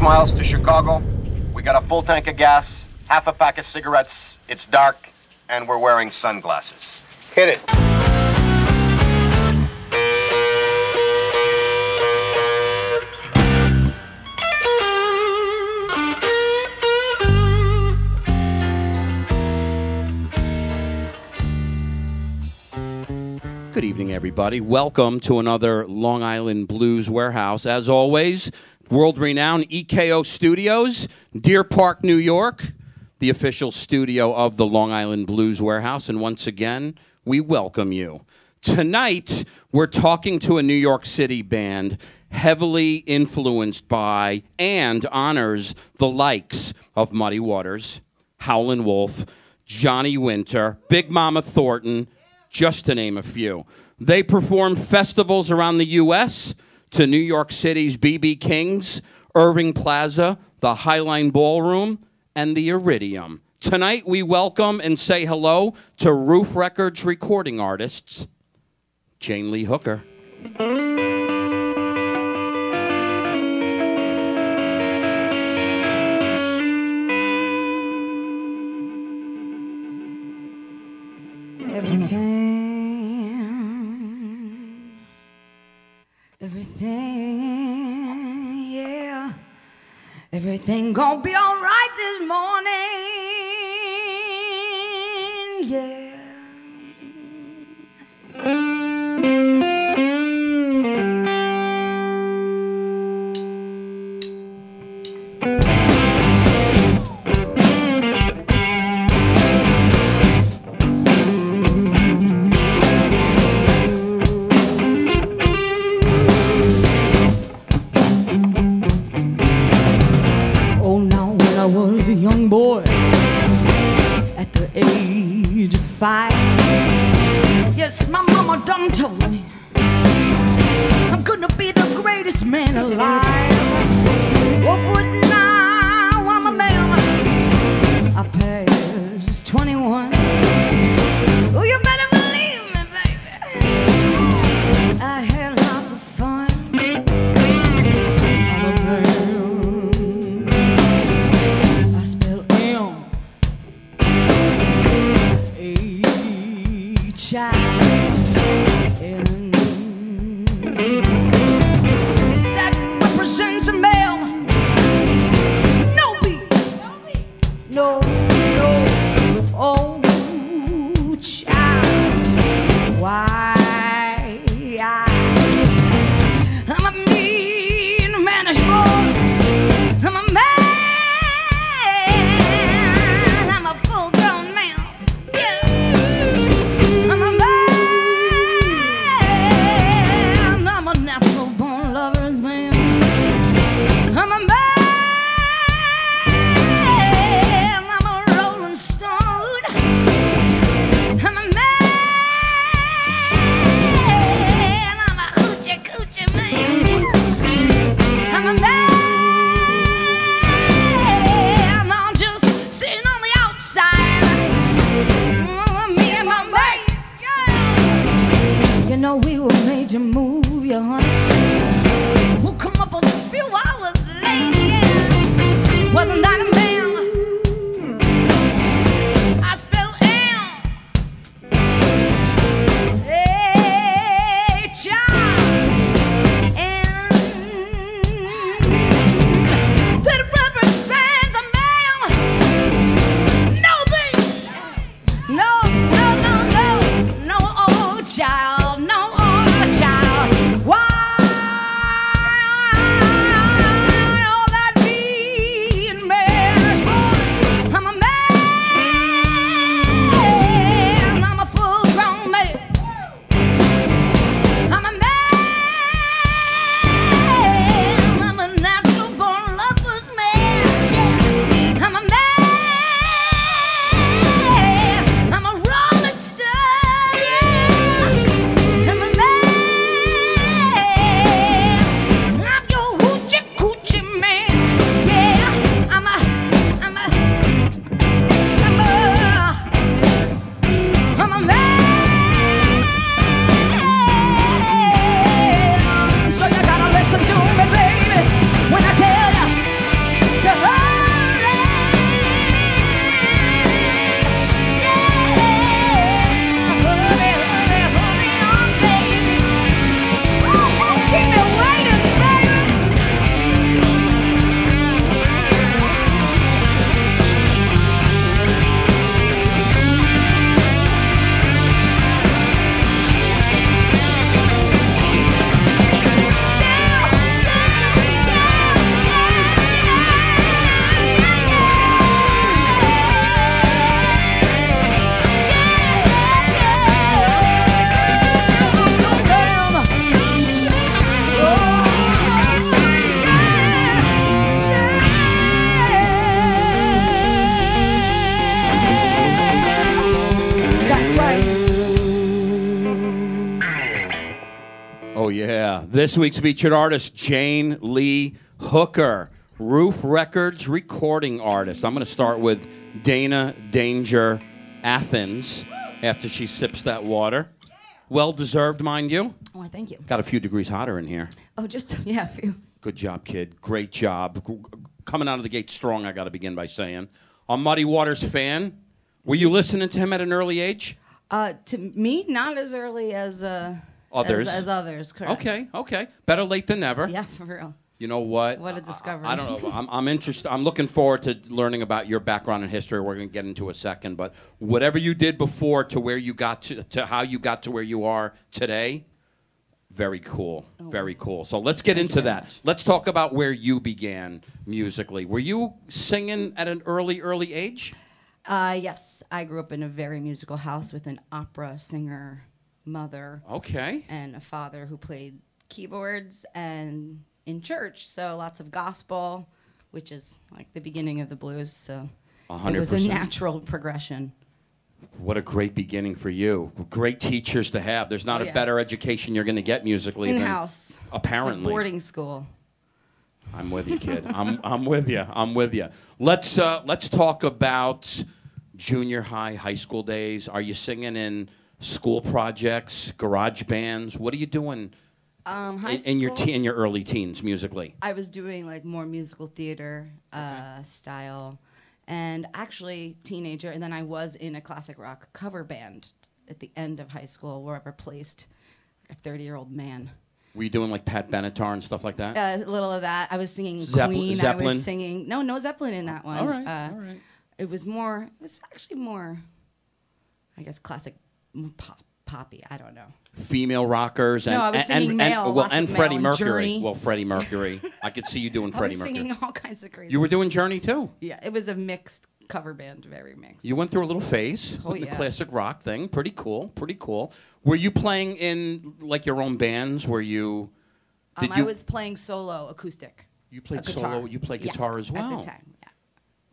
6 miles to Chicago. We got a full tank of gas, half a pack of cigarettes, it's dark, and we're wearing sunglasses. Hit it. Good evening, everybody. Welcome to another Long Island Blues Warehouse. As always, world-renowned EKO Studios, Deer Park, New York, the official studio of the Long Island Blues Warehouse. And once again, we welcome you. Tonight, we're talking to a New York City band heavily influenced by and honors the likes of Muddy Waters, Howlin' Wolf, Johnny Winter, Big Mama Thornton, just to name a few. They perform festivals around the U.S. to New York City's B.B. Kings, Irving Plaza, the Highline Ballroom, and the Iridium. Tonight, we welcome and say hello to Roof Records recording artists, Jane Lee Hooker. Everything, yeah, everything gonna be all right this morning, yeah. Five. Yes, my mama done told me I'm gonna be the greatest man alive. Oh, but now I'm a man. I passed 21. Oh, you better believe me, baby. I had lots of fun. I'm a man. I spell M. H-I-N. That represents a male. yeah. This week's featured artist, Jane Lee Hooker, Roof Records recording artist. I'm going to start with Dana Danger Athens after she sips that water. Well-deserved, mind you. Oh, thank you. Got a few degrees hotter in here. Oh, just, yeah, a few. Good job, kid. Great job. Coming out of the gate strong, I got to begin by saying. A Muddy Waters fan. Were you listening to him at an early age? To me, not as early as others. As others, correct. Okay, okay. Better late than never. Yeah, for real. You know what? What a discovery. I don't know. I'm interested. I'm looking forward to learning about your background and history. We're going to get into a second. But whatever you did before to where you got to how you got to where you are today, very cool. Oh. Very cool. So let's get into that. Let's talk about where you began musically. Were you singing at an early age? Yes. I grew up in a very musical house with an opera singer mother. Okay. And a father who played keyboards and in church. So lots of gospel, which is like the beginning of the blues. So 100%. It was a natural progression. What a great beginning for you. Great teachers to have. There's not a better education you're going to get musically in-house, apparently. Like boarding school. I'm with you, kid. I'm with you. I'm with you. Let's talk about junior high, high school days. Are you singing in school projects, garage bands? What are you doing in your early teens musically? I was doing like more musical theater style, and actually teenager. And then I was in a classic rock cover band at the end of high school, where I replaced a 30-year-old man. Were you doing like Pat Benatar and stuff like that? A little of that. I was singing Queen. Zeppelin. I was singing no Zeppelin in that one. All right, all right. It was actually more, I guess, classic, poppy. I don't know. Female rockers and Freddie Mercury. Well, Freddie Mercury. I could see you doing Freddie Mercury. I was singing all kinds of crazy. You were doing Journey too. Yeah, it was a mixed cover band, very mixed. You went through a little phase with the classic rock thing. Pretty cool, pretty cool. Were you playing in like your own bands? Were you? I was playing solo acoustic. You played solo. You played guitar as well. At the time, yeah.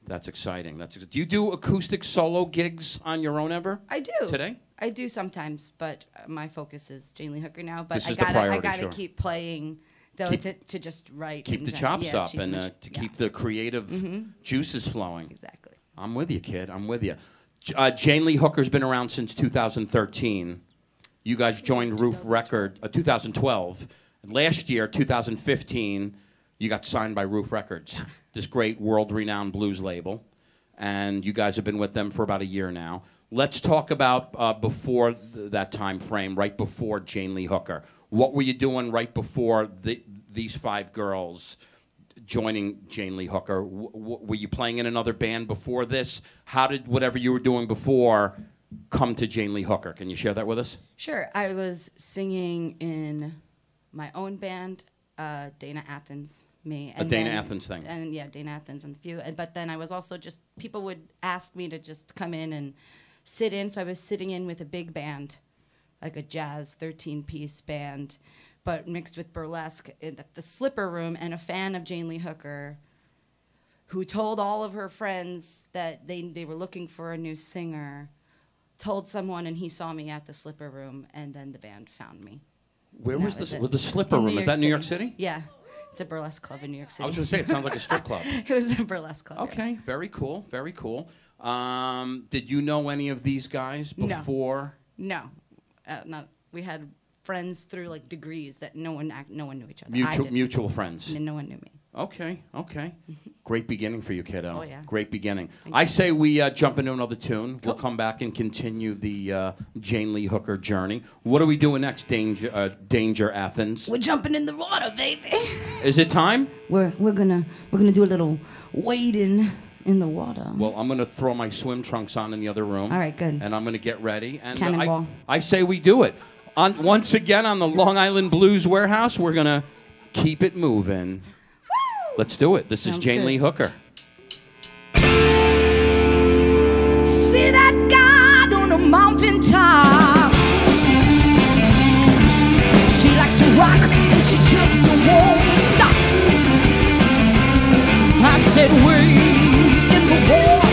That's exciting. Do you do acoustic solo gigs on your own ever? I do today. I do sometimes, but my focus is Jane Lee Hooker now. But I gotta keep playing. Though to just write. Keep the chops up and to keep the creative juices flowing. Exactly. I'm with you, kid. I'm with you. Jane Lee Hooker's been around since 2013. You guys joined Roof Records 2012. Last year, 2015, you got signed by Roof Records, this great world-renowned blues label. And you guys have been with them for about a year now. Let's talk about before that time frame, right before Jane Lee Hooker. What were you doing right before these five girls joining Jane Lee Hooker? Were you playing in another band before this? How did whatever you were doing before come to Jane Lee Hooker? Can you share that with us? Sure. I was singing in my own band, Dana Athens, me. And Athens thing. And yeah, Dana Athens and a few. But then I was also just, people would ask me to just come in and sit in. So I was sitting in with a big band, like a jazz 13-piece band, but mixed with burlesque in the Slipper Room, and a fan of Jane Lee Hooker who told all of her friends that they were looking for a new singer, told someone, and he saw me at the Slipper Room, and then the band found me. Where was this? Well, the Slipper Room, is that New York City? Yeah. It's a burlesque club in New York City. I was going to say, it sounds like a strip club. It was a burlesque club. Okay, yeah. Very cool, very cool. Did you know any of these guys before? No. We had friends through like degrees that no one knew each other. Mutual friends. No one knew me. Okay, okay. Great beginning for you, kiddo. Oh, yeah. Great beginning. I say we jump into another tune. Cool. We'll come back and continue the Jane Lee Hooker journey. What are we doing next, Danger Athens? We're jumping in the water, baby. Is it time? We're gonna do a little wading in the water. Well, I'm going to throw my swim trunks on in the other room. All right, good. And I'm going to get ready. And Cannonball. I say we do it. Once again on the Long Island Blues Warehouse, we're going to keep it moving. Woo! Let's do it. This is Jane Lee Hooker. See that God on a mountaintop. She likes to rock and she just won't stop. I said wait. Everybody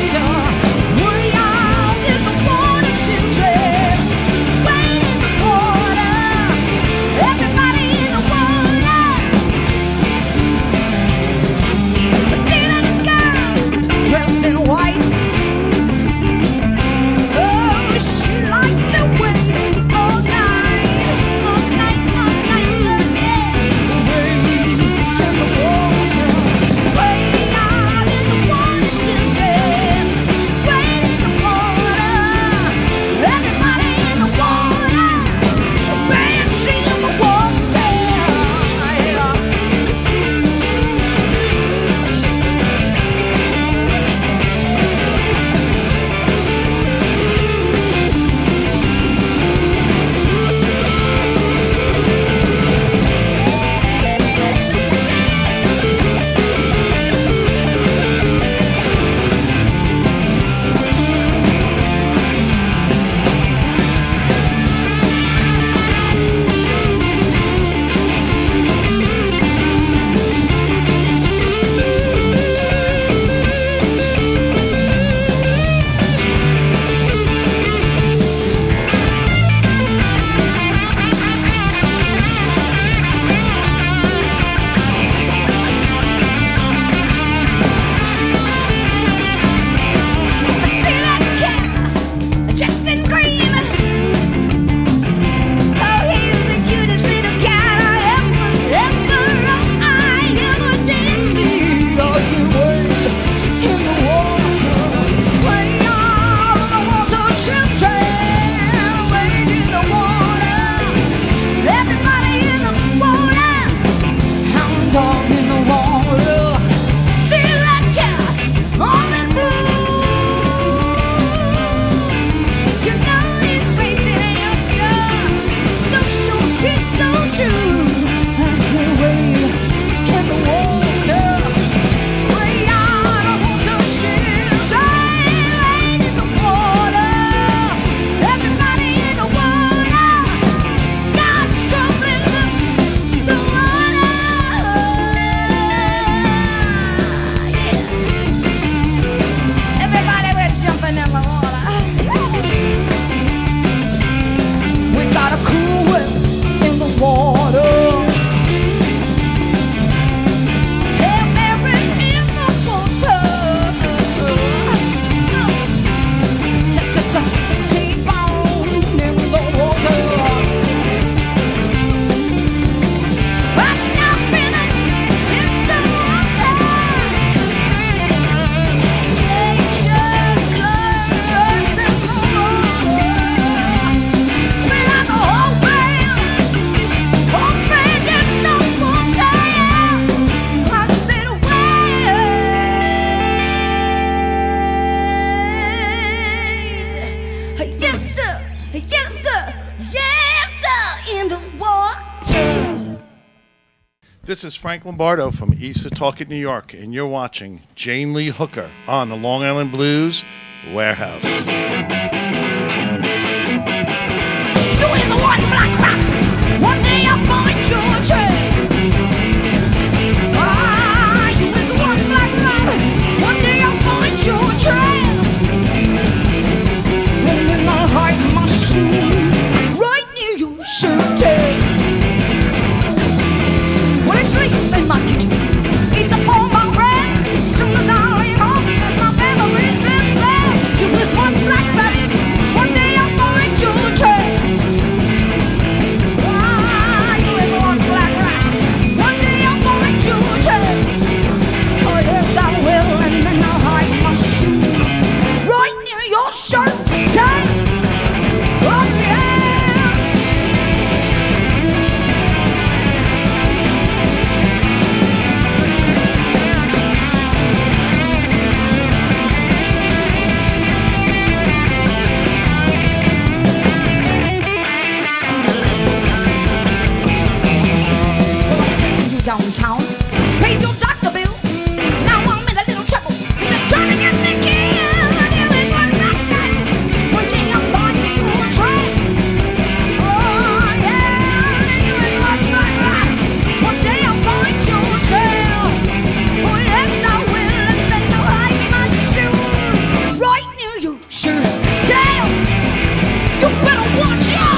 This is Frank Lombardo from East Setauket, New York, and you're watching Jane Lee Hooker on the Long Island Blues Warehouse. You is a white black rat. One day I'll find your trail. You is a white black rat. One day I'll find your trail. And in my heart, my soul, right near your shirt tail. In my kitchen, it's a form of bread. Soon as I leave home, since my memory's been there. You is one black rabbit. One day I'll find your trail. Ah, you is one black rabbit. One day I'll find your trail. Oh yes, I will, and then I'll hide my shoe right near your shirt tail. Oh yeah. Downtown, paid your doctor bill. Now I'm in a little trouble. Just trying to get me killed. And you is one black rat. One day I'll find your trail. Oh yeah, and you is one black rat. One day I'll find your trail. Oh yes, I will, and then I'll hide my shoe right near your shirt tail. You better watch out.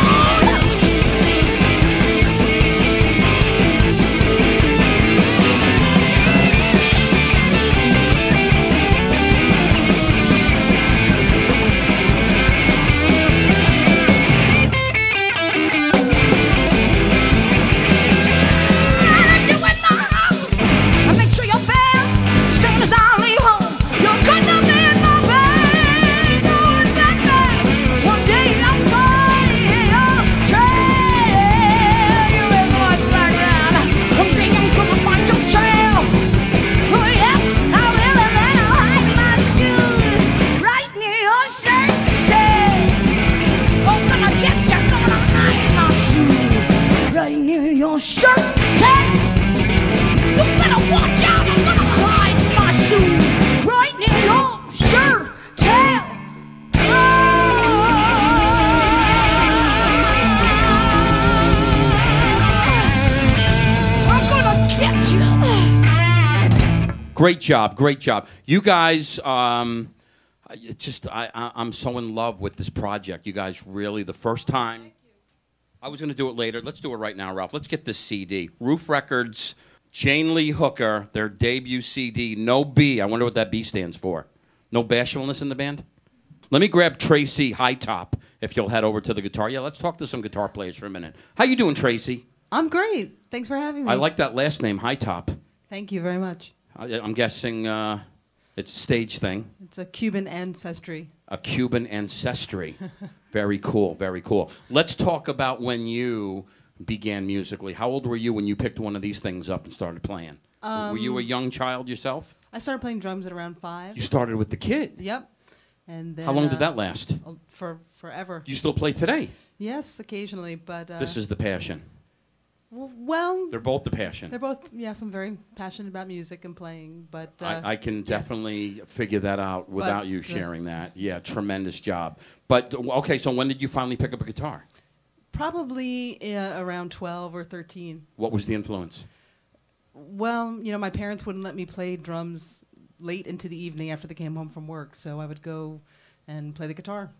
Great job, great job. You guys, I'm so in love with this project. You guys really, the first time. I was going to do it later. Let's do it right now, Ralph. Let's get this CD. Roof Records, Jane Lee Hooker, their debut CD, No B. I wonder what that B stands for. No bashfulness in the band? Let me grab Tracy Hightop, if you'll head over to the guitar. Yeah, let's talk to some guitar players for a minute. How you doing, Tracy? I'm great. Thanks for having me. I like that last name, Hightop. Thank you very much. I'm guessing it's a stage thing. It's a Cuban ancestry. A Cuban ancestry. Very cool, very cool. Let's talk about when you began musically. How old were you when you picked one of these things up and started playing? Were you a young child yourself? I started playing drums at around 5. You started with the kid? Yep. And then, how long did that last? For forever. You still play today? Yes, occasionally, but... this is the passion. Well, they're both the passion. They're both, yes, I'm very passionate about music and playing, but... I can definitely figure that out without you sharing that. Yeah, tremendous job. But, okay, so when did you finally pick up a guitar? Probably around 12 or 13. What was the influence? Well, you know, my parents wouldn't let me play drums late into the evening after they came home from work, so I would go and play the guitar,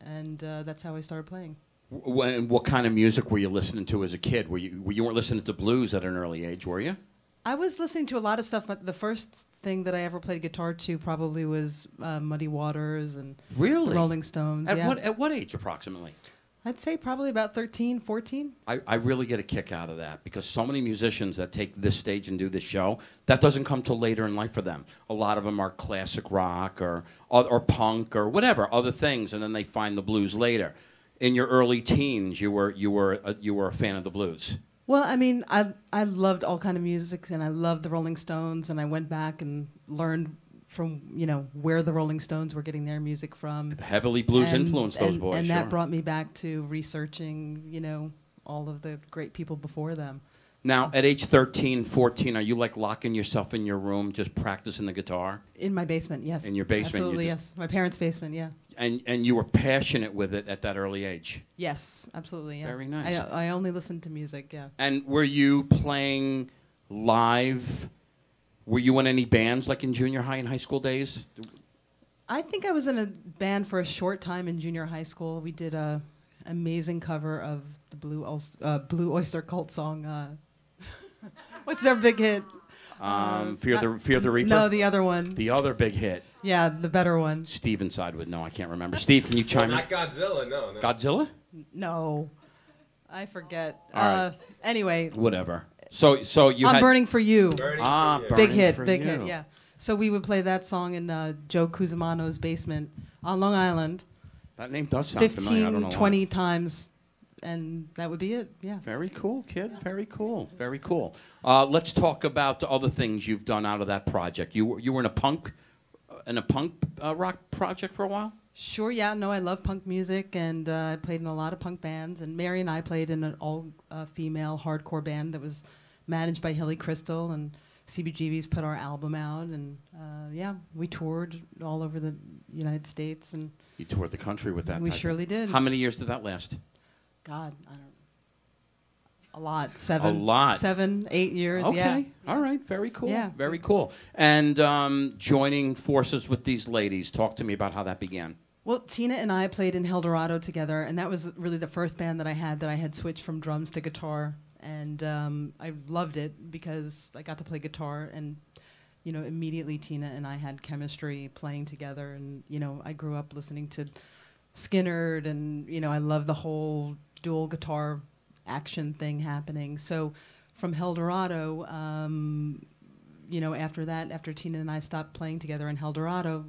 and that's how I started playing. What kind of music were you listening to as a kid? You weren't listening to blues at an early age, were you? I was listening to a lot of stuff, but the first thing that I ever played guitar to probably was Muddy Waters and the Rolling Stones. At what age approximately? I'd say probably about 13, 14. I really get a kick out of that because so many musicians that take this stage and do this show, that doesn't come till later in life for them. A lot of them are classic rock or punk or whatever, other things, and then they find the blues later. In your early teens, you were a fan of the blues. Well, I mean, I loved all kind of music, and I loved the Rolling Stones, and I went back and learned from where the Rolling Stones were getting their music from. Heavily blues influenced those boys, and that brought me back to researching all of the great people before them. Now, at age 13, 14, are you like locking yourself in your room, just practicing the guitar? In my basement, yes. In your basement? Absolutely, yes. My parents' basement, yeah. And you were passionate with it at that early age? Yes, absolutely, yeah. Very nice. I only listened to music, yeah. And were you playing live? Were you in any bands, like in junior high and high school days? I think I was in a band for a short time in junior high school. We did an amazing cover of the Blue Oyster Cult song, what's their big hit? Fear the Reaper? No, the other one. The other big hit. Yeah, the better one. Steve inside would know. I can't remember. Steve, can you chime in? Not Godzilla, no. Godzilla? No. I forget. All right. Anyway. Whatever. So you I'm had... Burning for You. Big hit, yeah. So we would play that song in Joe Cusimano's basement on Long Island. That name does sound familiar. I don't know 20 times. And that would be it, yeah. Very cool, kid. Very cool. Very cool. Let's talk about other things you've done out of that project. You were in a punk rock project for a while? Sure, yeah. No, I love punk music, and I played in a lot of punk bands. And Mary and I played in an all-female hardcore band that was managed by Hilly Crystal, and CBGB's put our album out, and yeah, we toured all over the United States. And you toured the country with that type. We surely did. How many years did that last? God, I don't know. A lot. 7, 8 years, okay. Yeah. Okay, all right, very cool, yeah. Very cool. And joining forces with these ladies, talk to me about how that began. Well, Tina and I played in Hel Dorado together, and that was really the first band that I had switched from drums to guitar, and I loved it because I got to play guitar, and you know, immediately Tina and I had chemistry playing together, and you know, I grew up listening to Skynyrd, and you know, I love the whole dual guitar action thing happening. So from Hel Dorado, you know, after Tina and I stopped playing together in Hel Dorado,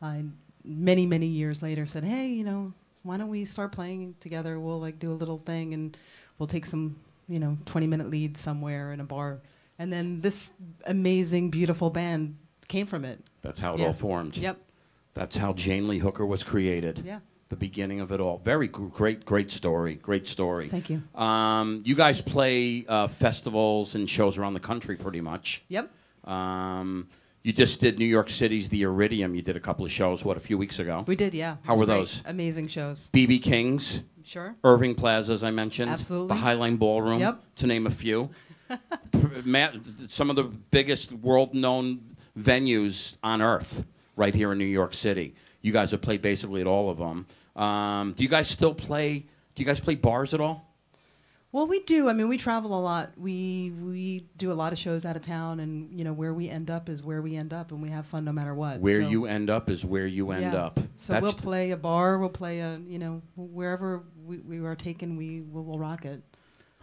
I many years later said, hey, you know, why don't we start playing together? We'll like do a little thing, and we'll take some, you know, 20-minute lead somewhere in a bar. And then this amazing, beautiful band came from it. That's how it all formed. Yep. That's how Jane Lee Hooker was created. Yeah. The beginning of it all. Very great story. Great story. Thank you. You guys play festivals and shows around the country pretty much. Yep. You just did New York City's The Iridium. You did a couple of shows, what, a few weeks ago? We did, yeah. How were those? Amazing shows. B.B. Kings. Sure. Irving Plaza, as I mentioned. Absolutely. The Highline Ballroom, yep, to name a few. Some of the biggest world-known venues on earth right here in New York City. You guys have played basically at all of them. Do you guys play bars at all? Well, we do. I mean, we travel a lot. We do a lot of shows out of town, and you know, where we end up is where we end up, and we have fun no matter what. You end up is where you end up. So that's, we'll play a bar, we'll play a, you know, wherever we are taken, we'll rock it.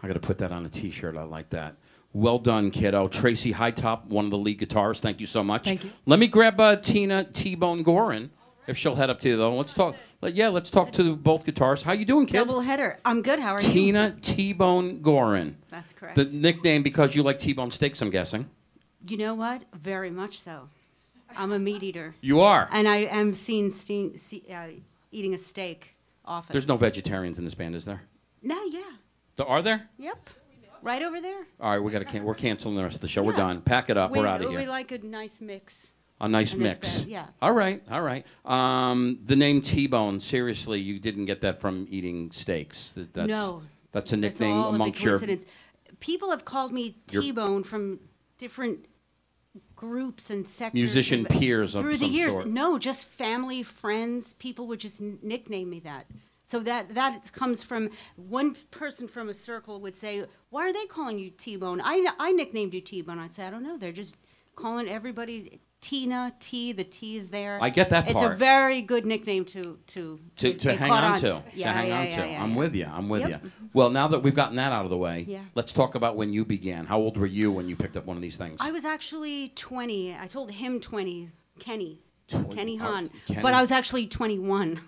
I got to put that on a T-shirt. I like that. Well done, kiddo. Tracy Hightop, one of the lead guitarists. Thank you so much. Thank you. Let me grab Tina T-Bone Gorin, if she'll head up to you, though. Let's talk. Yeah, let's talk to both guitarists. How you doing, kid? Double header. I'm good. How are you? Tina T-Bone Gorin. That's correct. The nickname because you like T-Bone steaks, I'm guessing. You know what? Very much so. I'm a meat eater. You are. And I am seen eating a steak often. There's no vegetarians in this band, is there? No, yeah. Are there? Yep. Right over there. All right, we're canceling the rest of the show. Yeah. We're done. Pack it up. We're out of here. We like a nice mix. A nice mix. Band, yeah. All right, all right. The name T-Bone, seriously, you didn't get that from eating steaks. No. That's a nickname amongst your... People have called me T-Bone from different groups and sectors. Musician peers of some sort. Through the years. No, just family, friends. People would just nickname me that. So that comes from one person from a circle would say, why are they calling you T-Bone? I nicknamed you T-Bone. I'd say, I don't know. They're just calling everybody Tina T. The T is there. I get that part. It's a very good nickname to hang on to. Yeah, to hang on to. Yeah, I'm with you. I'm with you. Well, now that we've gotten that out of the way, let's talk about when you began. How old were you when you picked up one of these things? I was actually 20. I told him 20. Kenny Hahn. But I was actually 21.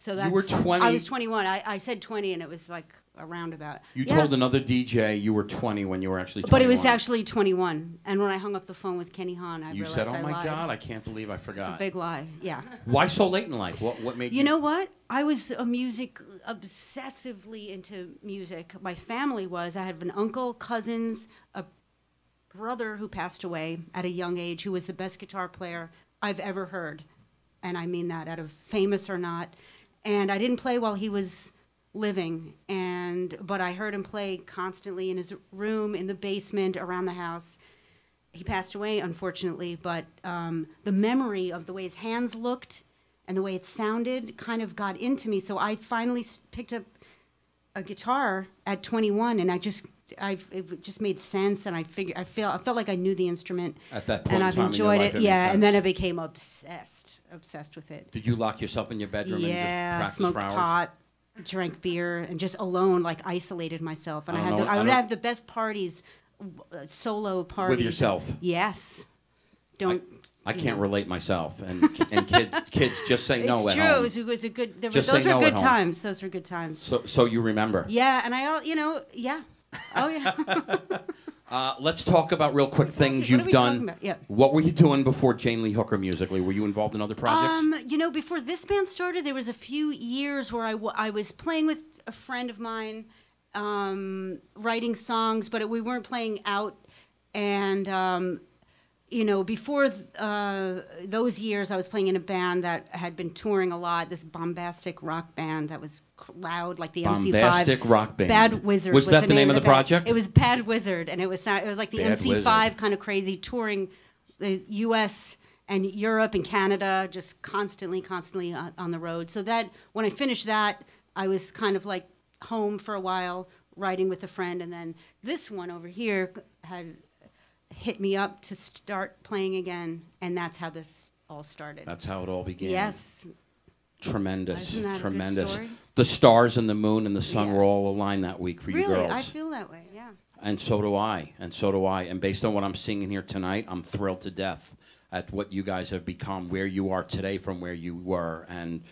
So that's, you were 20. I was 21. I said 20, and it was like a roundabout. You told another DJ you were 20 when you were actually 21. But it was actually 21. And when I hung up the phone with Kenny Hahn, I realized I lied. You said, oh, my God, I can't believe I forgot. It's a big lie, yeah. Why so late in life? What made you... You know what? I was obsessively into music. My family was. I had an uncle, cousins, a brother who passed away at a young age, who was the best guitar player I've ever heard. And I mean that, out of famous or not. And I didn't play while he was living, but I heard him play constantly in his room, in the basement, around the house. He passed away, unfortunately, but the memory of the way his hands looked and the way it sounded kind of got into me. So I finally picked up a guitar at 21, and it just made sense, and I felt like I knew the instrument at that point, and I've enjoyed it. Yeah, and then I became obsessed with it. Did you lock yourself in your bedroom and just practice for hours? Yeah, smoked pot, drank beer, and just alone, like isolated myself. And I would have the best parties, solo parties with yourself. Yes, I can't relate myself, and kids just say no at home. It's true. It was a good. Those were good times. So you remember? Yeah, and yeah. Oh, yeah. Let's talk about real quick things you've done. Yeah. What were you doing before Jane Lee Hooker musically? Were you involved in other projects? Before this band started, there was a few years where I was playing with a friend of mine, writing songs, but we weren't playing out. And, before those years, I was playing in a band that had been touring a lot, this bombastic rock band that was loud, like the MC5. Bombastic rock band. Bad Wizard. Was that the name of the project? It was Bad Wizard, and it was like the MC5 kind of crazy, touring the U.S. and Europe and Canada, just constantly on the road. So that when I finished that, I was kind of like home for a while, writing with a friend, and then this one over here had hit me up to start playing again, and that's how this all started. That's how it all began. Yes. Tremendous. Isn't that tremendous. A good story? The stars and the moon and the sun were all aligned that week for you girls. Really, I feel that way, yeah. And so do I, and so do I. And based on what I'm seeing in here tonight, I'm thrilled to death at what you guys have become, where you are today from where you were, and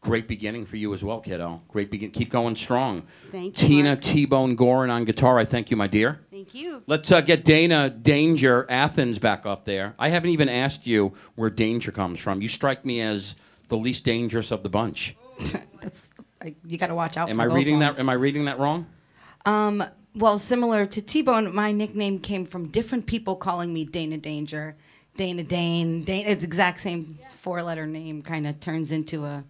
great beginning for you as well, kiddo. Great beginning. Keep going strong. Thank you, Tina T-Bone Gorin on guitar. I thank you, my dear. Thank you. Let's get Dana Danger Athens back up there. I haven't even asked you where danger comes from. You strike me as the least dangerous of the bunch. You got to watch out for those ones. Am I reading that wrong? Well, similar to T-Bone, my nickname came from different people calling me Dana Danger, Dana Dane. It's the exact same four-letter name. Kind of turns into a,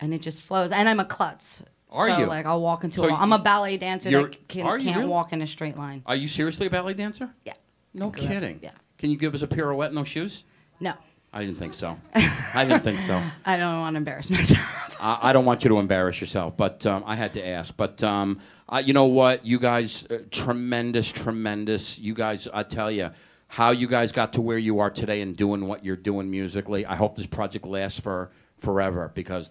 and it just flows. And I'm a klutz. Are you? Like, I'll walk into I'm a ballet dancer that can't walk in a straight line. Are you seriously a ballet dancer? Yeah. No kidding. Yeah. Can you give us a pirouette, no shoes? No. I didn't think so. I didn't think so. I don't want to embarrass myself. I don't want you to embarrass yourself, but I had to ask. But you know what? You guys, tremendous. You guys, I tell you, how you guys got to where you are today and doing what you're doing musically. I hope this project lasts for forever, because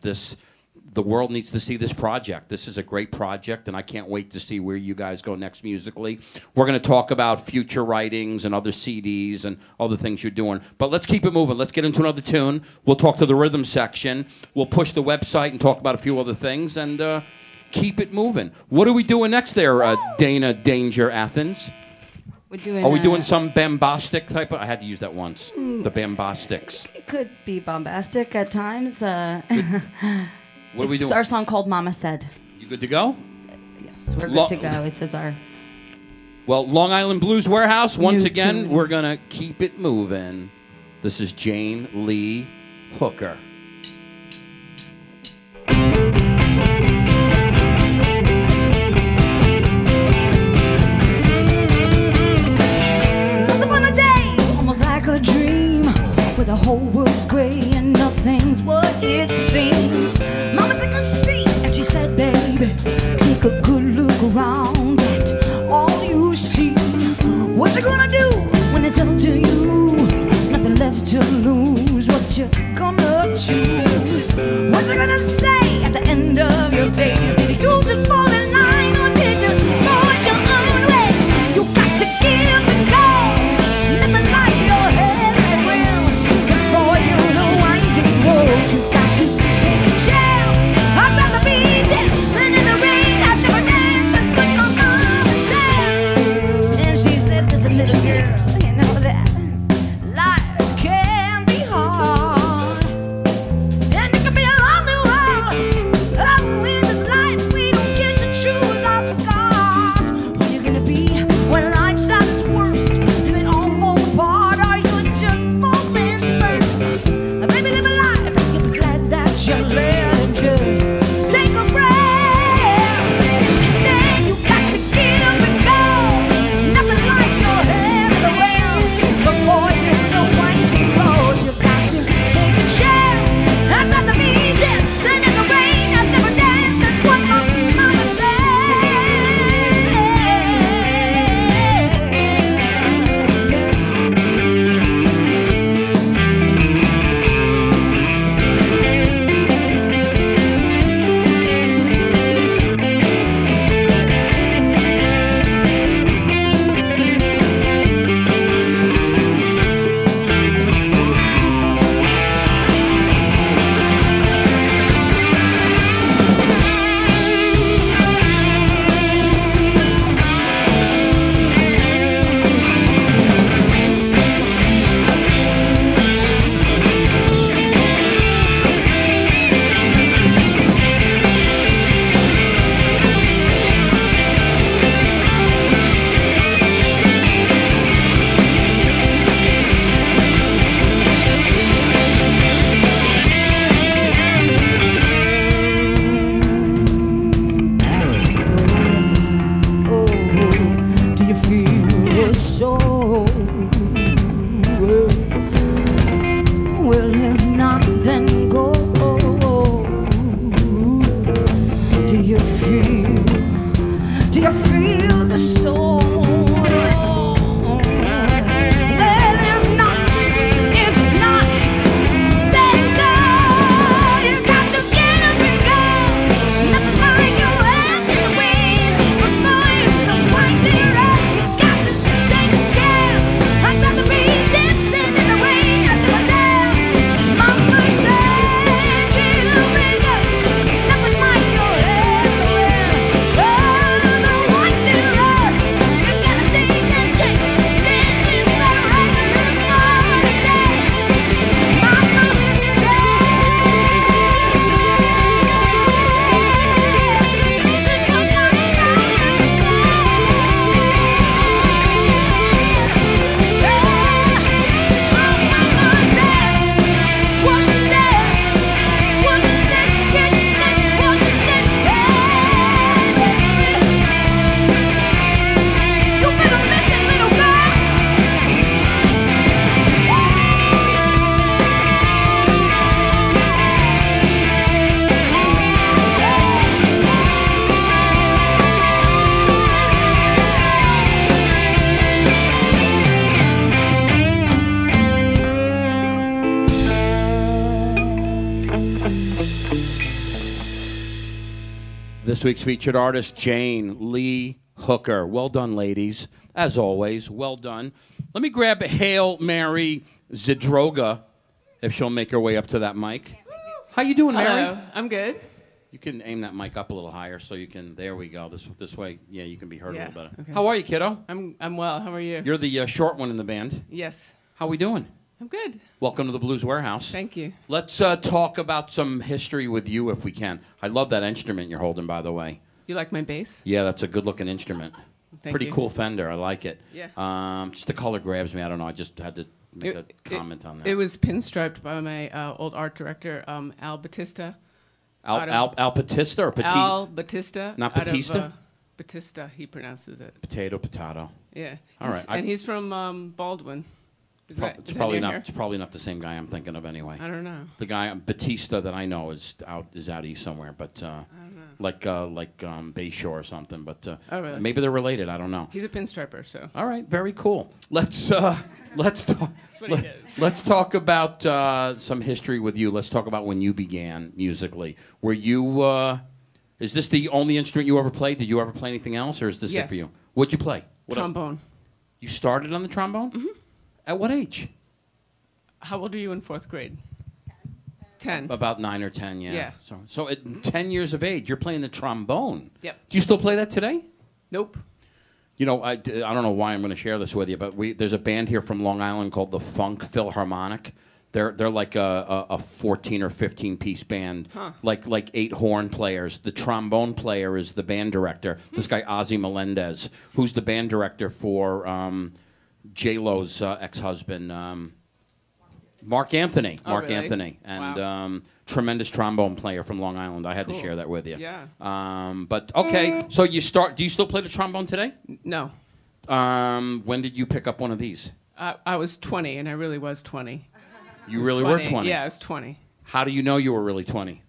the world needs to see this project. This is a great project, and I can't wait to see where you guys go next musically. We're going to talk about future writings and other CDs and other things you're doing. But let's keep it moving. Let's get into another tune. We'll talk to the rhythm section. We'll push the website and talk about a few other things, and keep it moving. What are we doing next there, Dana Danger Athens? Are we doing some bombastic type of... I had to use that once. The bombastics. It could be bombastic at times. What are we doing? It's our song called Mama Said. You good to go? Yes, we're good to go. It says our... Well, Long Island Blues Warehouse, once again, we're going to keep it moving. This is Jane Lee Hooker. Once upon a day, almost like a dream, where the whole world's gray and nothing's what it seems. Mama took a seat and she said, baby, take a good look around at all you see. What you gonna do when it's up to you? Nothing left to lose. What you gonna choose? What you gonna say at the end of your days? Did you use it for the line, or did you go at your own way? You got to give and go. Nothing like your head will. Before you know, I didn't know. You got to take a chance. This week's featured artist, Jane Lee Hooker. Well done, ladies. As always, well done. Let me grab Hail Mary Zadroga, if she'll make her way up to that mic. How you doing, Mary? Hello. I'm good. You can aim that mic up a little higher so you can, there we go, this way, yeah, you can be heard a little better. Okay. How are you, kiddo? I'm well, how are you? You're the short one in the band. Yes. How we doing? I'm good. Welcome to the Blues Warehouse. Thank you. Let's talk about some history with you if we can. I love that instrument you're holding, by the way. You like my bass? Yeah, that's a good-looking instrument. Pretty cool Fender. I like it. Yeah. Just the color grabs me. I don't know. I just had to make a comment on that. It was pinstriped by my old art director, Al Bautista. Al Bautista or Batista? Al Bautista. Not Batista? Bautista, he pronounces it. Potato, potato. Yeah. All right. And he's from Baldwin. It's probably not the same guy I'm thinking of anyway. I don't know. The guy Bautista that I know is out east somewhere, but I don't know. like Bayshore or something. But really? Maybe they're related. I don't know. He's a pinstriper, so. All right, very cool. Let's talk about some history with you. Let's talk about when you began musically. Were you? Is this the only instrument you ever played? Did you ever play anything else, or is this it for you? What'd you play? Trombone. You started on the trombone. Mm-hmm. At what age? How old are you in fourth grade? 10. About 9 or 10, yeah. Yeah. So at 10 years of age, you're playing the trombone. Yep. Do you still play that today? Nope. You know, I don't know why I'm going to share this with you, but there's a band here from Long Island called the Funk Philharmonic. They're like a 14 or 15 piece band, like 8 horn players. The trombone player is the band director. This guy Ozzy Melendez, who's the band director for. J-Lo's ex-husband, Mark Anthony. Mark Anthony. And tremendous trombone player from Long Island. I had to share that with you. Yeah. But, okay, so you start. Do you still play the trombone today? No. When did you pick up one of these? I was 20, and I really was 20. You really were 20? Yeah, I was 20. How do you know you were really 20?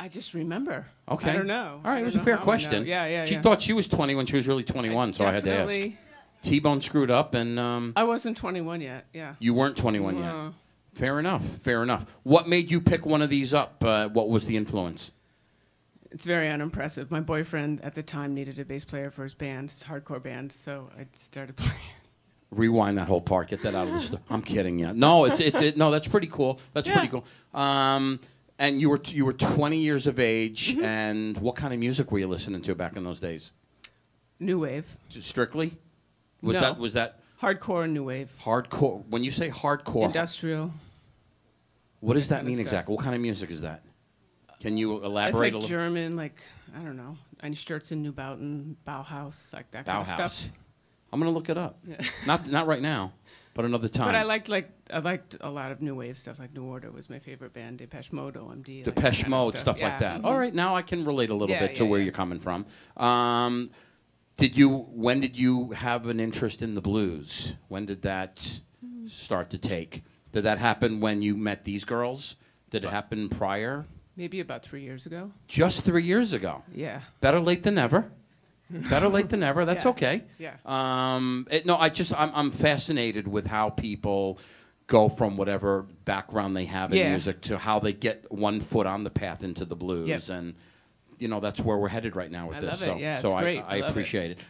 I just remember. Okay. I don't know. All right, it was a fair question. Yeah. She thought she was 20 when she was really 21, so I had to ask. T-Bone screwed up and... I wasn't 21 yet, yeah. You weren't 21 yet. Fair enough. What made you pick one of these up? What was the influence? It's very unimpressive. My boyfriend at the time needed a bass player for his band, his hardcore band, so I started playing. Rewind that whole part, get that out of the story. I'm kidding you. No, no, that's pretty cool. That's pretty cool. And you were 20 years of age, and what kind of music were you listening to back in those days? New wave. Strictly? Was that hardcore and new wave? Hardcore. When you say hardcore, industrial. What does that mean exactly? What kind of music is that? Can you elaborate a little? It's like German, like I don't know, Einstürzen, Neubauten, Bauhaus, like that kind of stuff. I'm gonna look it up. Yeah. Not right now, but another time. But I liked a lot of new wave stuff. Like New Order was my favorite band. Depeche Mode, OMD. Depeche Mode, stuff like that. Mm-hmm. All right, now I can relate a little bit to where you're coming from. When did you have an interest in the blues? When did that start to take? Did that happen when you met these girls? Did it happen prior? Maybe about 3 years ago. Just 3 years ago? Yeah. Better late than never. Better late than never. That's okay. Yeah. I'm fascinated with how people go from whatever background they have in music to how they get one foot on the path into the blues. Yep. And, you know, that's where we're headed right now with this. Love it. Yeah, so great. I appreciate it.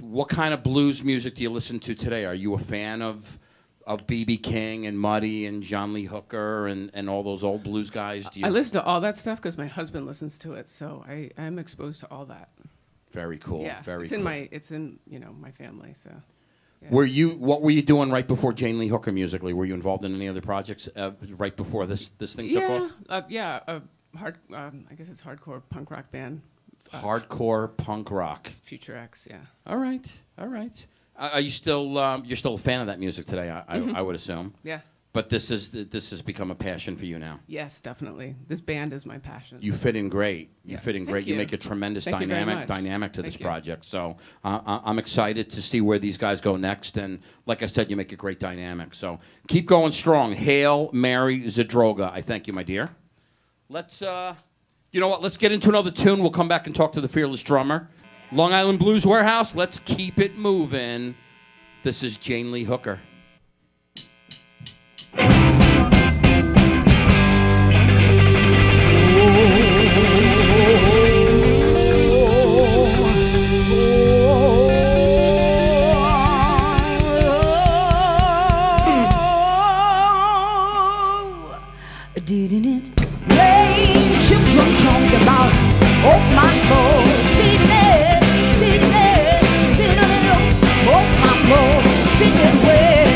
What kind of blues music do you listen to today? Are you a fan of B.B. King and Muddy and Jane Lee Hooker and all those old blues guys? I listen to all that stuff because my husband listens to it, so I'm exposed to all that. Very cool. Yeah, it's in my family. So, yeah. What were you doing right before Jane Lee Hooker musically? Were you involved in any other projects right before this thing took off? I guess it's hardcore punk rock band. Hardcore punk rock. Future X, yeah. All right. Are you still? You're still a fan of that music today? I would assume. Yeah. But this has become a passion for you now. Yes, definitely. This band is my passion. You fit in great. You make a tremendous dynamic to this project. So I'm excited to see where these guys go next. And like I said, you make a great dynamic. So keep going strong. Hail Mary Zadroga. I thank you, my dear. Let's. You know what? Let's get into another tune. We'll come back and talk to the fearless drummer. Long Island Blues Warehouse, let's keep it moving. This is Jane Lee Hooker. Didn't it rain? Children talk about, oh my Lord. Did it? Oh my Lord, did it win?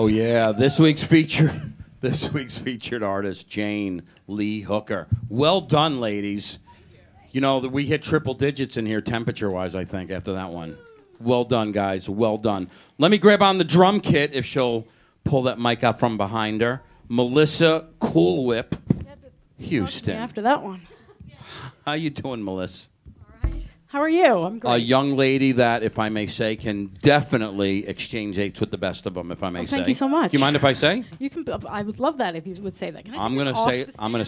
Oh yeah, this week's featured artist, Jane Lee Hooker. Well done, ladies. You know, we hit triple digits in here temperature-wise, I think, after that one. Well done, guys. Well done. Let me grab on the drum kit if she'll pull that mic up from behind her. Melissa Cool Whip Houston. After that one. How you doing, Melissa? All right. How are you? I'm great. A young lady that, if I may say, can definitely exchange dates with the best of them, if I may say. Thank you so much. Do you mind if I say? You can. I would love that if you would say that. Can I I'm going to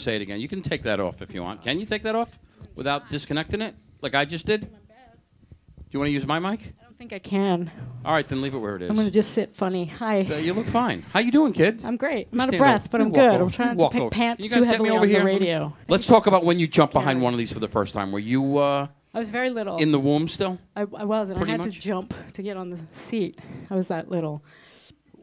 say it again. You can take that off if you want. Can you take that off without disconnecting it like I just did? Do you want to use my mic? I don't think I can. All right, then leave it where it is. I'm going to just sit funny. Hi. You look fine. How you doing, kid? I'm great. I'm out of breath, but I'm good. I'm trying to pick pants too heavily on the radio. Let's talk about when you jumped behind one of these for the first time. Were you... I was very little. In the womb still? I was, and I had to jump to get on the seat. I was that little.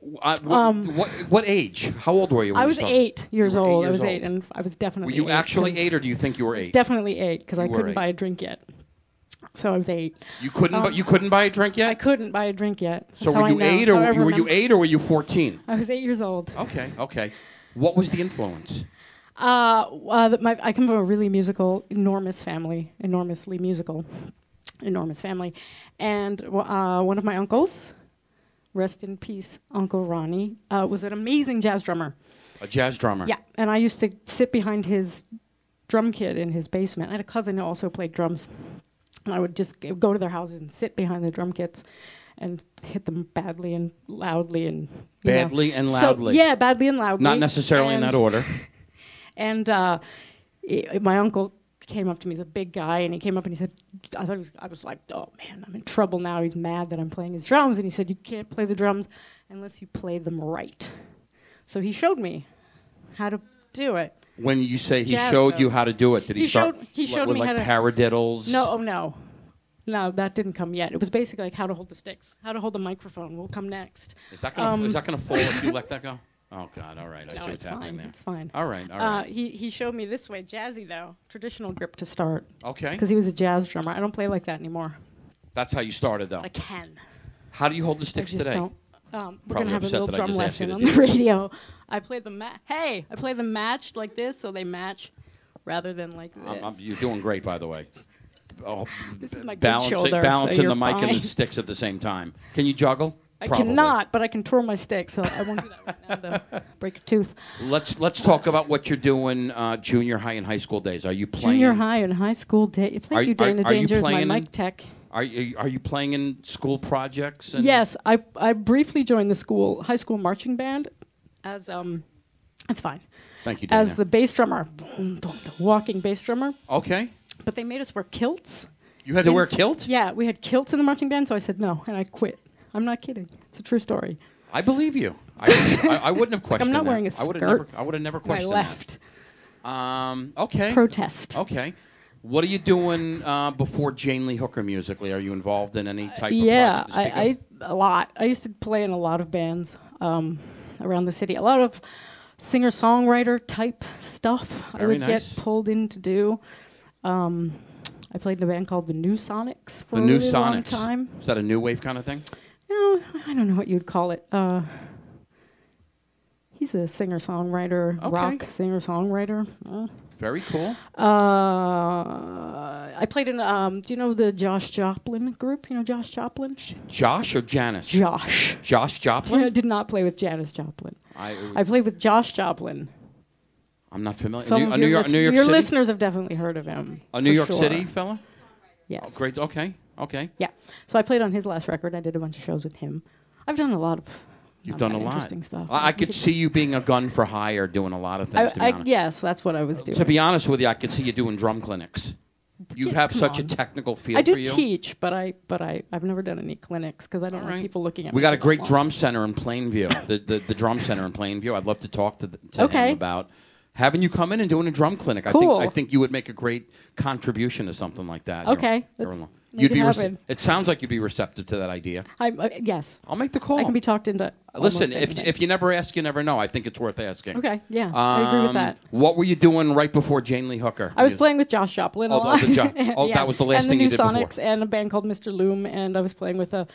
What age? How old were you? I was 8 years old. I was 8, and I was definitely 8. Were you actually 8, or do you think you were 8? I was definitely 8, because I couldn't buy a drink yet. So I was 8. You couldn't, but you couldn't buy a drink yet? I couldn't buy a drink yet. So were you 8, or were you 8, or were you 14? I was 8 years old. Okay, okay. What was the influence? I come from a really musical, enormous family, and one of my uncles, rest in peace, Uncle Ronnie, was an amazing jazz drummer. A jazz drummer. Yeah, and I used to sit behind his drum kit in his basement. I had a cousin who also played drums. And I would just go to their houses and sit behind the drum kits and hit them badly and loudly. Yeah, badly and loudly. Not necessarily in that order. And my uncle came up to me. He's a big guy. And he came up and he said, I was like, oh, man, I'm in trouble now. He's mad that I'm playing his drums. And he said, you can't play the drums unless you play them right. So he showed me how to do it. When you say he showed you how to do it, did he start with like paradiddles? No, oh no. No, that didn't come yet. It was basically like how to hold the sticks, how to hold the microphone. We'll come next. Is that going to fall if you let that go? Oh, God, all right. I see what's happening there. It's fine. All right, all right. He showed me this way, jazzy though, traditional grip to start. Okay. Because he was a jazz drummer. I don't play like that anymore. That's how you started though? I can. How do you hold the sticks today? Don't. We're going to have a little drum lesson on the radio. I play them matched like this, so they match rather than like this. You're doing great, by the way. Oh, this is my good shoulder. Balancing so the mic and the sticks at the same time. Can you juggle? Probably. I cannot, but I can twirl my stick, so I won't do that right now, though. Break a tooth. Let's talk about what you're doing junior high and high school days. Are you playing? Junior high and high school days. Thank you, Dana Danger, my mic tech. Are you playing in school projects? And yes, I briefly joined the high school marching band as that's fine. Thank you, Dana. As the bass drummer, walking bass drummer. Okay. But they made us wear kilts. You had to wear kilts? Yeah, we had kilts in the marching band, so I said no, and I quit. I'm not kidding. It's a true story. I believe you. I wouldn't have questioned that. I'm not wearing a skirt. I would have never questioned that. I left. Okay. Protest. Okay. What are you doing before Jane Lee Hooker musically? Are you involved in any type of project? Yeah, a lot. I used to play in a lot of bands around the city. A lot of singer-songwriter type stuff I would get pulled in to do. I played in a band called The New Sonics for a really long time. Is that a new wave kind of thing? No, I don't know what you'd call it. He's a singer-songwriter, rock singer-songwriter. Very cool. I played in, do you know the Josh Joplin group? You know Josh Joplin? Josh or Janis? Josh. Josh Joplin? I did not play with Janis Joplin. I played with Josh Joplin. I'm not familiar. New York City? Your listeners have definitely heard of him. A New York City fella? Yes. Oh, great. Okay. Okay. Yeah. So I played on his last record. I did a bunch of shows with him. I've done a lot of... You've done a lot. Interesting stuff. I could see you being a gun for hire, doing a lot of things, to be honest. Yes, that's what I was doing. To be honest with you, I could see you doing drum clinics. You have such a technical feel for you. I do teach, but I've never done any clinics because I don't like people looking at me. We got a great drum center in Plainview, the drum center in Plainview. I'd love to talk to him about having you come in and doing a drum clinic. Cool. I think you would make a great contribution to something like that. Okay. It sounds like you'd be receptive to that idea. Yes. I'll make the call. I can be talked into. Listen, if you never ask, you never know. I think it's worth asking. Okay, yeah, I agree with that. What were you doing right before Jane Lee Hooker? I was playing with Josh Joplin a lot. That was the last thing you did before. And the New Sonics and a band called Mr. Loom, and I was playing with a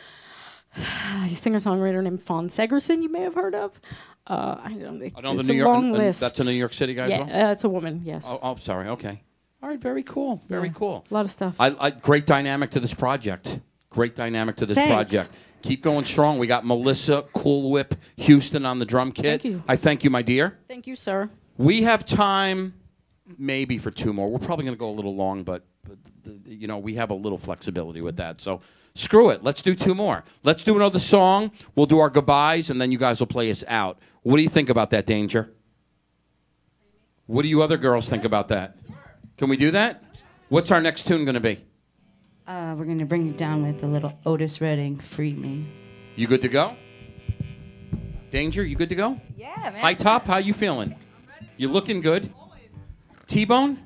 a singer-songwriter named Fawn Segerson, you may have heard of. I don't know, it's a long list. That's a New York City guy as well? Yeah, it's a woman, yes. Oh, sorry, okay. All right, very cool, very cool. A lot of stuff. Great dynamic to this project. Thanks. Keep going strong. We got Melissa Cool Whip Houston on the drum kit. Thank you. I thank you, my dear. Thank you, sir. We have time maybe for two more. We're probably going to go a little long, but you know, we have a little flexibility with that, so... Screw it. Let's do two more. Let's do another song. We'll do our goodbyes, and then you guys will play us out. What do you think about that, Danger? What do you other girls think about that? Can we do that? What's our next tune going to be? We're going to bring it down with a little Otis Redding, Free Me. You good to go? Danger, you good to go? Yeah, man. Hightop, how you feeling? You looking good? T-Bone?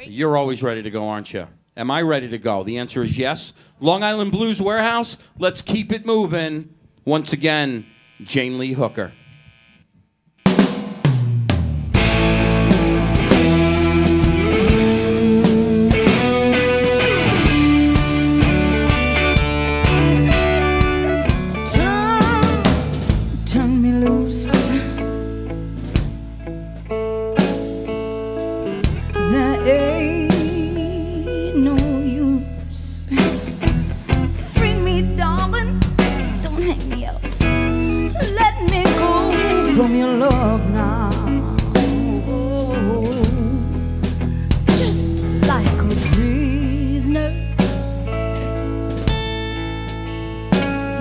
You're always ready to go, aren't you? Am I ready to go? The answer is yes. Long Island Blues Warehouse, let's keep it moving. Once again, Jane Lee Hooker. Turn me loose. From your love now, just like a prisoner,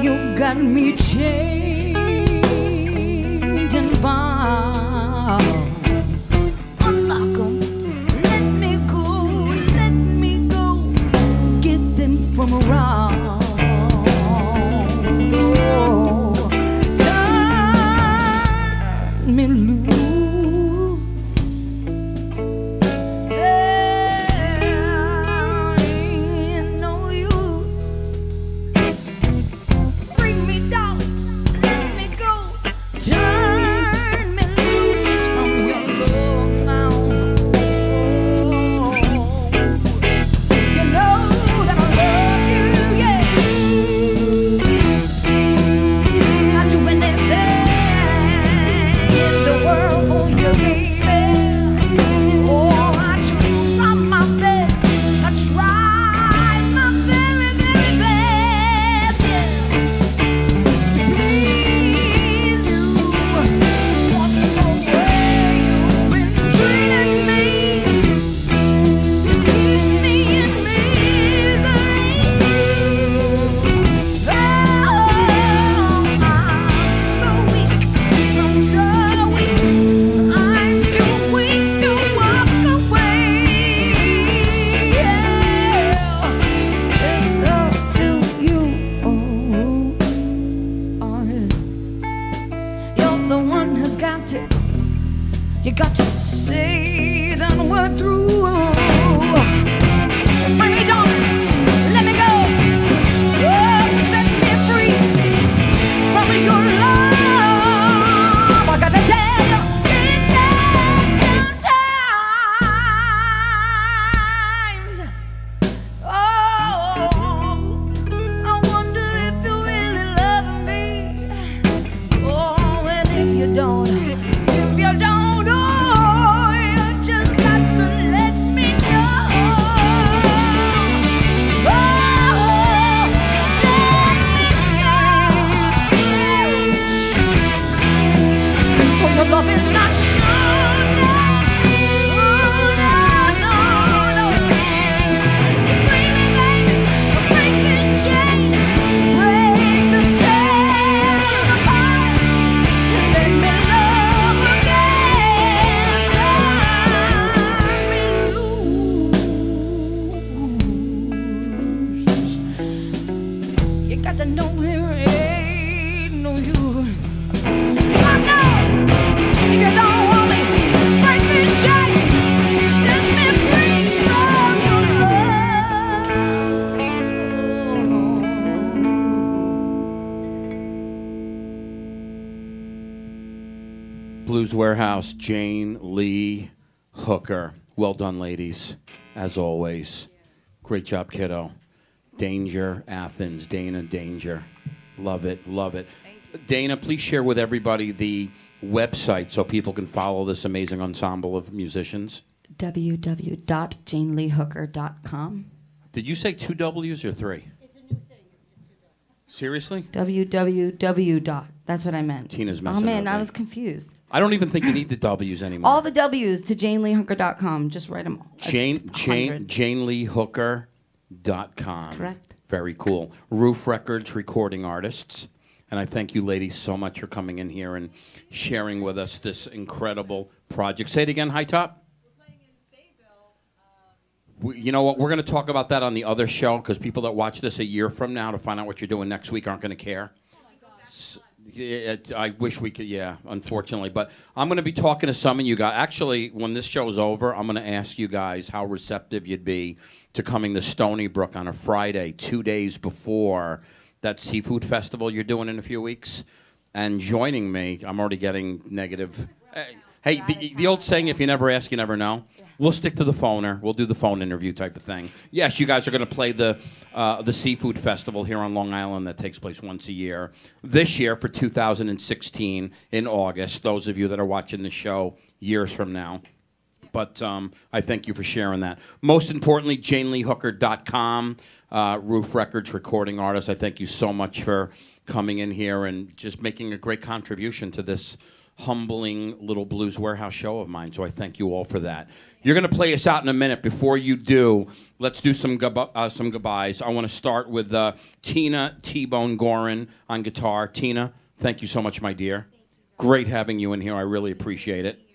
you got me chained and bound. Unlock 'em, let me go, let me go, get them from around. Warehouse, Jane Lee Hooker. Well done, ladies, as always. Great job, kiddo. Danger Athens, Dana Danger. Love it, love it. Dana, please share with everybody the website so people can follow this amazing ensemble of musicians. www.janeleehooker.com. Did you say two W's or three? It's a new thing. Seriously? www. That's what I meant. Tina's messing up. Oh man, I was confused. I don't even think you need the W's anymore. All the W's to janeleehooker.com. Just write them all. JaneLeeHooker.com. Correct. Very cool. Roof Records, recording artists. And I thank you ladies so much for coming in here and sharing with us this incredible project. Say it again, Hightop. You know what? We're going to talk about that on the other show because people that watch this a year from now to find out what you're doing next week aren't going to care. Oh my gosh. So, I wish we could, yeah, unfortunately. But I'm going to be talking to some of you guys. Actually, when this show's over, I'm going to ask you guys how receptive you'd be to coming to Stony Brook on a Friday, 2 days before that seafood festival you're doing in a few weeks, and joining me. I'm already getting negative. Hey, the old saying, if you never ask, you never know. We'll stick to the phoner. We'll do the phone interview type of thing. Yes, you guys are going to play the Seafood Festival here on Long Island that takes place once a year. This year for 2016 in August, those of you that are watching the show years from now. But I thank you for sharing that. Most importantly, JaneLeeHooker.com, Roof Records, recording artist. I thank you so much for coming in here and just making a great contribution to this humbling little Blues Warehouse show of mine, so I thank you all for that. You're going to play us out in a minute. Before you do, let's do some goodbyes. I want to start with Tina T-Bone Gorin on guitar. Tina, thank you so much, my dear. Great having you in here. I really appreciate it.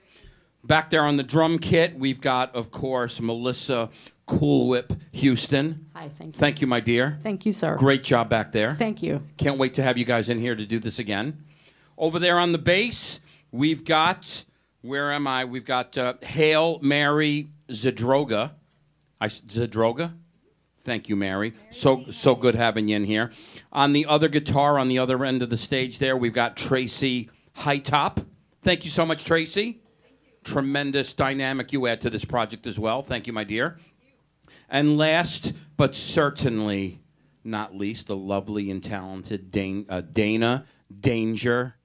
Back there on the drum kit, we've got, of course, Melissa Cool Whip Houston. Hi, thank you. Thank you, my dear. Thank you, sir. Great job back there. Thank you. Can't wait to have you guys in here to do this again. Over there on the bass, we've got, where am I? We've got Hail Mary Zadroga. Zadroga? Thank you, Mary. So good having you in here. On the other guitar, on the other end of the stage there, we've got Tracy Hightop. Thank you so much, Tracy. Thank you. Tremendous dynamic you add to this project as well. Thank you, my dear. Thank you. And last, but certainly not least, the lovely and talented Dana Danger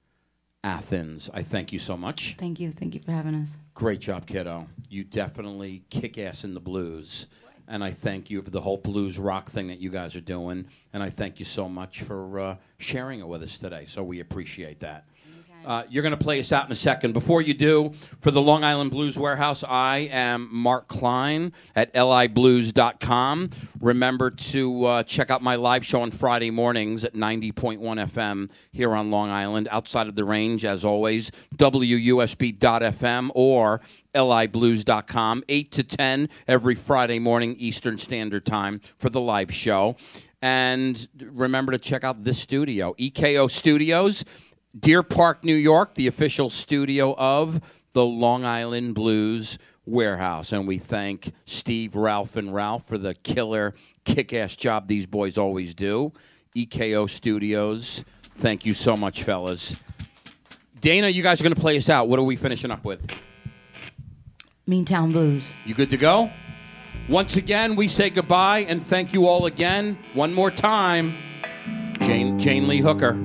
Athens. I thank you so much. Thank you. Thank you for having us. Great job, kiddo. You definitely kick ass in the blues. And I thank you for the whole blues rock thing that you guys are doing. And I thank you so much for sharing it with us today. So we appreciate that. Okay. You're going to play us out in a second. Before you do, for the Long Island Blues Warehouse, I am Mark Klein at liblues.com. Remember to check out my live show on Friday mornings at 90.1 FM here on Long Island, outside of the range, as always, WUSB.FM or liblues.com, 8 to 10 every Friday morning Eastern Standard Time for the live show. And remember to check out this studio, EKO Studios, Deer Park, New York, the official studio of the Long Island Blues Warehouse. And we thank Steve, Ralph, and Ralph for the killer, kick-ass job these boys always do. EKO Studios, thank you so much, fellas. Dana, you guys are going to play us out. What are we finishing up with? Meantown Blues. You good to go? Once again, we say goodbye and thank you all again. One more time, Jane Lee Hooker.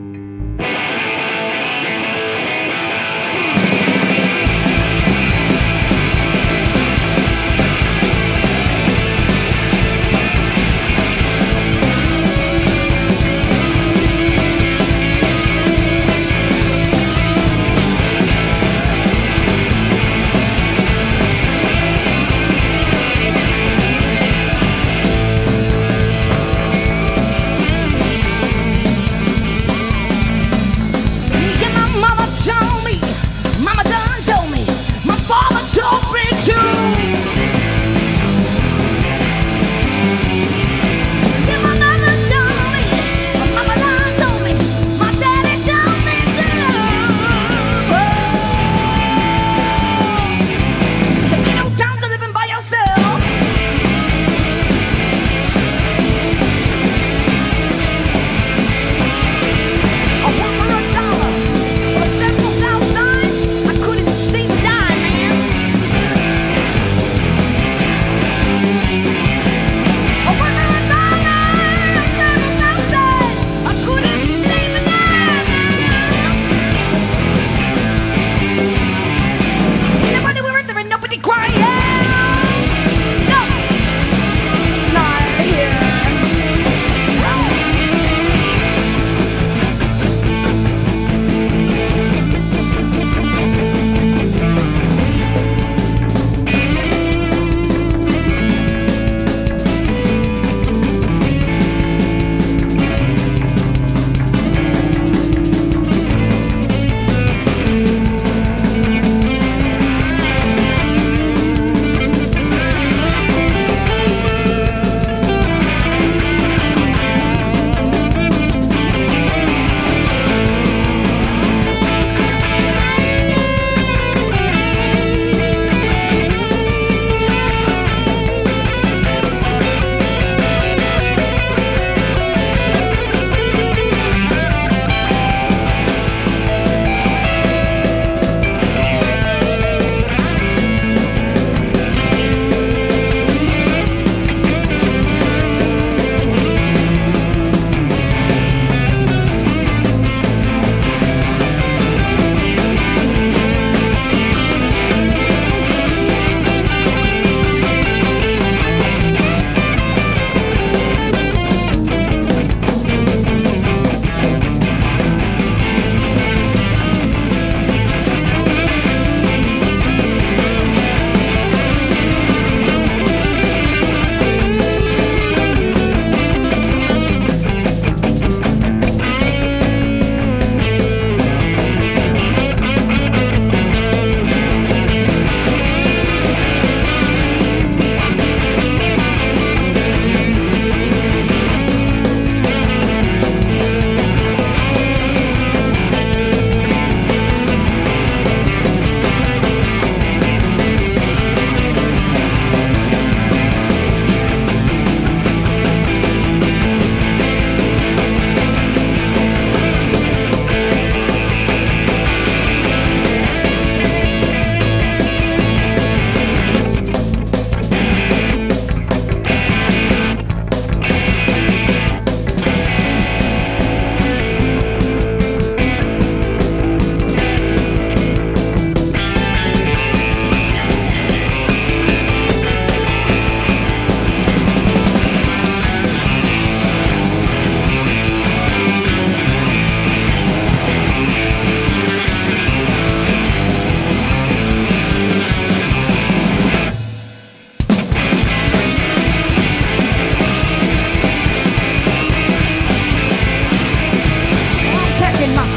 in my